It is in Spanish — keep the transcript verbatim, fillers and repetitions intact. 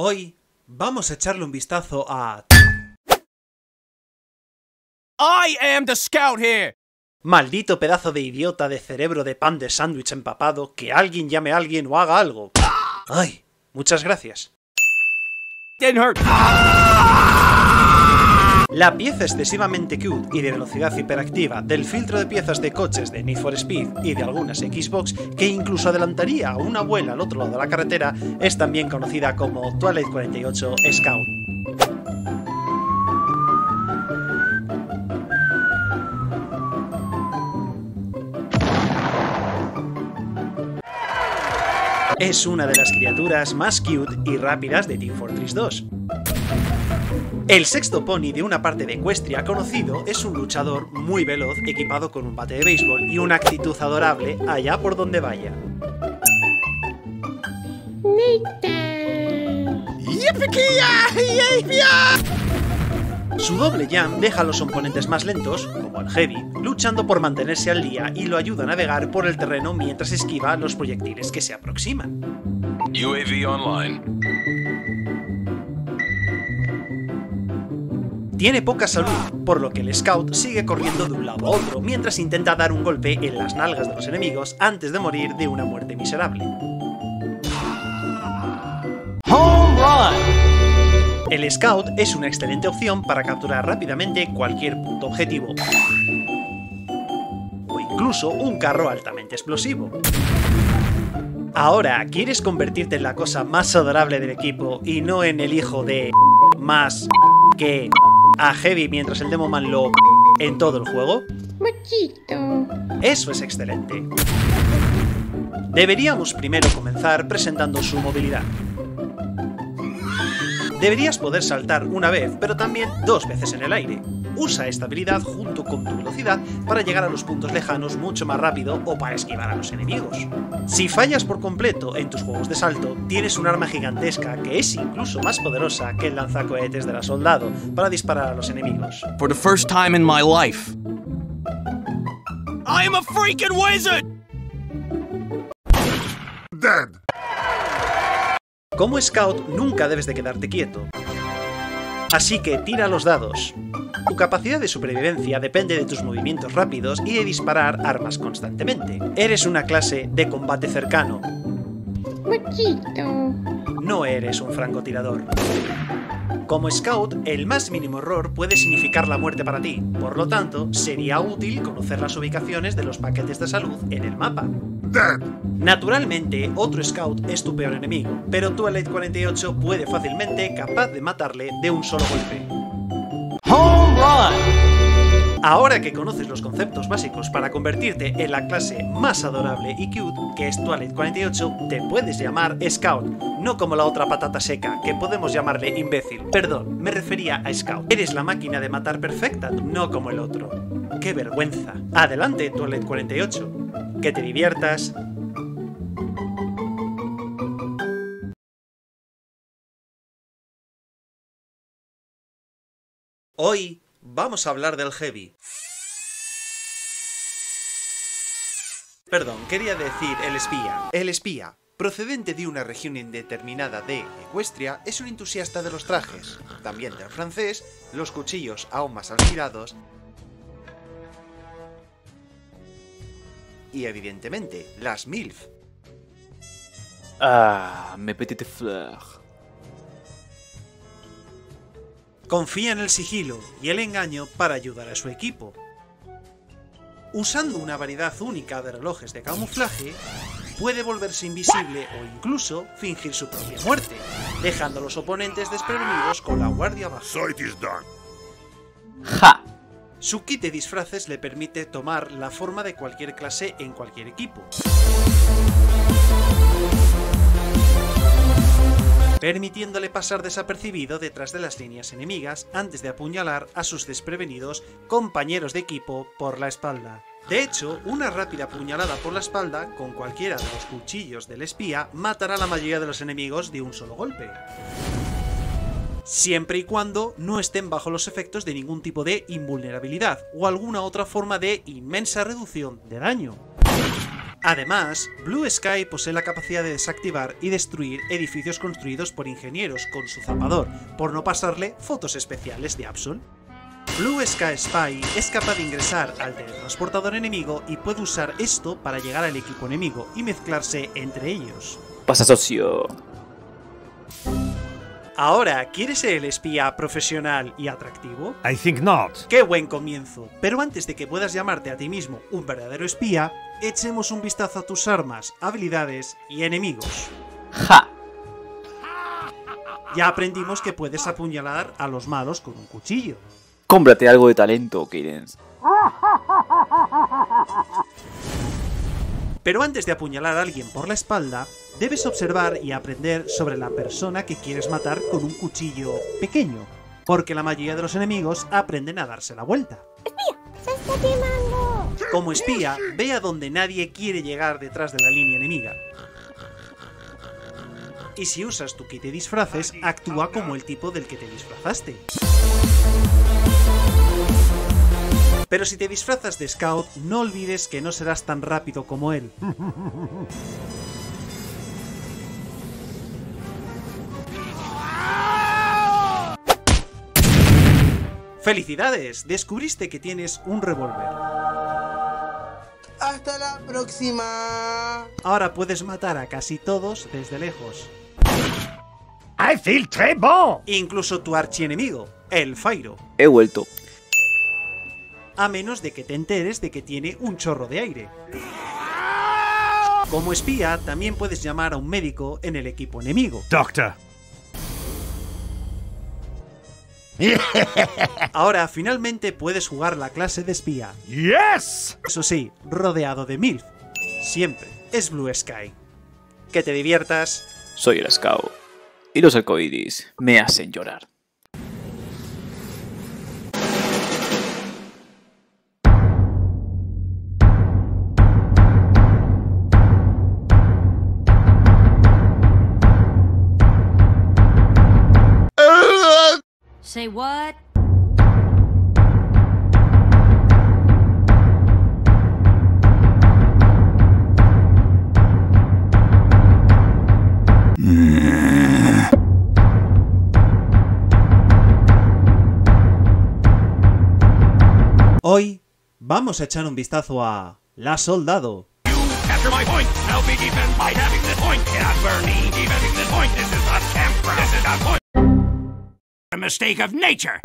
Hoy vamos a echarle un vistazo a... I am the Scout here. Maldito pedazo de idiota de cerebro de pan de sándwich empapado, que alguien llame a alguien o haga algo. Ay, muchas gracias. Didn't hurt. La pieza excesivamente cute y de velocidad hiperactiva del filtro de piezas de coches de Need for Speed y de algunas Xbox, que incluso adelantaría a una abuela al otro lado de la carretera, es también conocida como Twilight cuarenta y ocho Scout. Es una de las criaturas más cute y rápidas de Team Fortress dos. El sexto pony de una parte de Equestria conocido es un luchador muy veloz equipado con un bate de béisbol y una actitud adorable allá por donde vaya. Su doble jump deja a los oponentes más lentos, como el Heavy, luchando por mantenerse al día y lo ayuda a navegar por el terreno mientras esquiva los proyectiles que se aproximan. U A V online. Tiene poca salud, por lo que el Scout sigue corriendo de un lado a otro mientras intenta dar un golpe en las nalgas de los enemigos antes de morir de una muerte miserable. El Scout es una excelente opción para capturar rápidamente cualquier punto objetivo, o incluso un carro altamente explosivo. Ahora, ¿quieres convertirte en la cosa más adorable del equipo y no en el hijo de... más... que... a Heavy mientras el Demoman lo... en todo el juego? Machito. Eso es excelente. Deberíamos primero comenzar presentando su movilidad. Deberías poder saltar una vez, pero también dos veces en el aire. Usa esta habilidad junto con tu velocidad para llegar a los puntos lejanos mucho más rápido o para esquivar a los enemigos. Si fallas por completo en tus juegos de salto, tienes un arma gigantesca que es incluso más poderosa que el lanzacohetes de la soldado para disparar a los enemigos. For the first time in my life. I am a freaking wizard. Dead. Como Scout nunca debes de quedarte quieto. Así que tira los dados. Tu capacidad de supervivencia depende de tus movimientos rápidos y de disparar armas constantemente. Eres una clase de combate cercano. Machito. No eres un francotirador. Como Scout, el más mínimo error puede significar la muerte para ti. Por lo tanto, sería útil conocer las ubicaciones de los paquetes de salud en el mapa. Naturalmente, otro Scout es tu peor enemigo, pero tu Elite cuarenta y ocho puede fácilmente capaz de matarle de un solo golpe. Ahora que conoces los conceptos básicos para convertirte en la clase más adorable y cute, que es tu Elite cuarenta y ocho, te puedes llamar Scout, no como la otra patata seca, que podemos llamarle imbécil. Perdón, me refería a Scout. Eres la máquina de matar perfecta, no como el otro. ¡Qué vergüenza! Adelante, tu Elite cuarenta y ocho. Que te diviertas. Hoy vamos a hablar del Heavy. Perdón, quería decir el espía. El espía, procedente de una región indeterminada de Equestria, es un entusiasta de los trajes, también del francés, los cuchillos aún más afilados y, evidentemente, las MILF. Ah, mes petites fleurs. Confía en el sigilo y el engaño para ayudar a su equipo. Usando una variedad única de relojes de camuflaje, puede volverse invisible o incluso fingir su propia muerte, dejando a los oponentes desprevenidos con la guardia baja. So it is done. ¡Ja! Su kit de disfraces le permite tomar la forma de cualquier clase en cualquier equipo, permitiéndole pasar desapercibido detrás de las líneas enemigas antes de apuñalar a sus desprevenidos compañeros de equipo por la espalda. De hecho, una rápida apuñalada por la espalda con cualquiera de los cuchillos del espía matará a la mayoría de los enemigos de un solo golpe, siempre y cuando no estén bajo los efectos de ningún tipo de invulnerabilidad o alguna otra forma de inmensa reducción de daño. Además, Blue Sky posee la capacidad de desactivar y destruir edificios construidos por ingenieros con su zapador, por no pasarle fotos especiales de Absol. Blue Sky Spy es capaz de ingresar al teletransportador enemigo y puede usar esto para llegar al equipo enemigo y mezclarse entre ellos. Pasa, socio. Ahora, ¿quieres ser el espía profesional y atractivo? I think not. ¡Qué buen comienzo! Pero antes de que puedas llamarte a ti mismo un verdadero espía, echemos un vistazo a tus armas, habilidades y enemigos. ¡Ja! Ya aprendimos que puedes apuñalar a los malos con un cuchillo. ¡Cómprate algo de talento, Cadence! Pero antes de apuñalar a alguien por la espalda, debes observar y aprender sobre la persona que quieres matar con un cuchillo pequeño, porque la mayoría de los enemigos aprenden a darse la vuelta. ¡Espía! ¡Se está quemando! Como espía, ve a donde nadie quiere llegar detrás de la línea enemiga. Y si usas tu kit de disfraces, actúa como el tipo del que te disfrazaste. Pero si te disfrazas de Scout, no olvides que no serás tan rápido como él. ¡Felicidades! Descubriste que tienes un revólver. ¡Hasta la próxima! Ahora puedes matar a casi todos desde lejos. I feel terrible. Incluso tu archienemigo, el Fairo. He vuelto. A menos de que te enteres de que tiene un chorro de aire. Como espía, también puedes llamar a un médico en el equipo enemigo. Doctor. Ahora, finalmente puedes jugar la clase de espía. Yes. Eso sí, rodeado de milf. Siempre. Es Blue Sky. Que te diviertas. Soy el Scout. Y los arcoíris me hacen llorar. Say what? Hoy vamos a echar un vistazo a La Soldado. A mistake of nature.